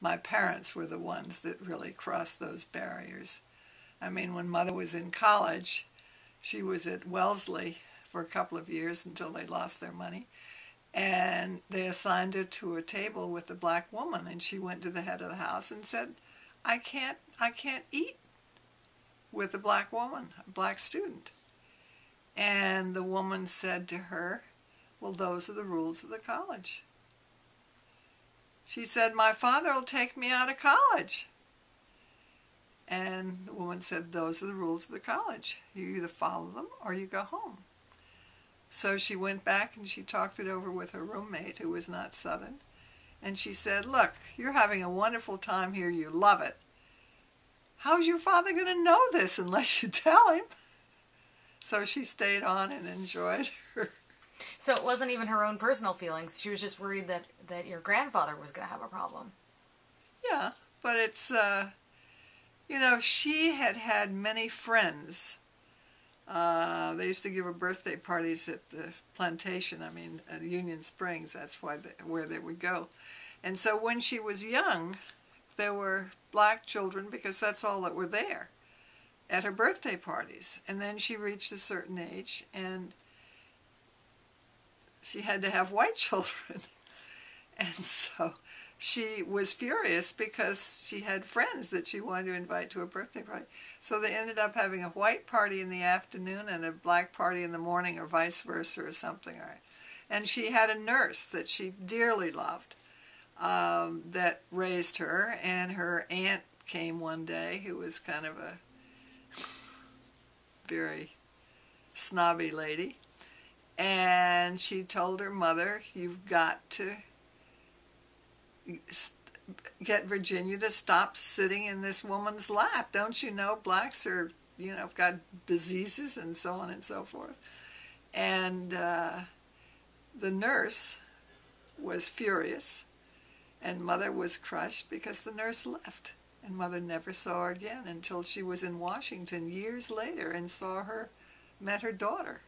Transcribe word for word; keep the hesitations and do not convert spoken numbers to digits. my parents were the ones that really crossed those barriers. I mean, when Mother was in college, she was at Wellesley for a couple of years until they lost their money, and they assigned her to a table with a black woman, and she went to the head of the house and said, I can't, I can't eat with a black woman, a black student. And the woman said to her, well, those are the rules of the college. She said, my father will take me out of college. And the woman said, those are the rules of the college. You either follow them or you go home. So she went back and she talked it over with her roommate, who was not Southern. And she said, look, you're having a wonderful time here. You love it. How's your father going to know this unless you tell him? So she stayed on and enjoyed her. So it wasn't even her own personal feelings. She was just worried that, that your grandfather was going to have a problem. Yeah, but it's, uh, you know, she had had many friends. Uh, they used to give her birthday parties at the plantation, I mean, at Union Springs. That's why they, where they would go. And so when she was young, there were black children, because that's all that were there, at her birthday parties. And then she reached a certain age, and she had to have white children. And so she was furious because she had friends that she wanted to invite to a birthday party. So they ended up having a white party in the afternoon and a black party in the morning, or vice versa or something. Right? And she had a nurse that she dearly loved um, that raised her, and her aunt came one day, who was kind of a very snobby lady, and she told her mother, you've got to get Virginia to stop sitting in this woman's lap. Don't you know blacks are, you know, have got diseases and so on and so forth. And uh, the nurse was furious, and Mother was crushed because the nurse left. And Mother never saw her again until she was in Washington years later and saw her, met her daughter.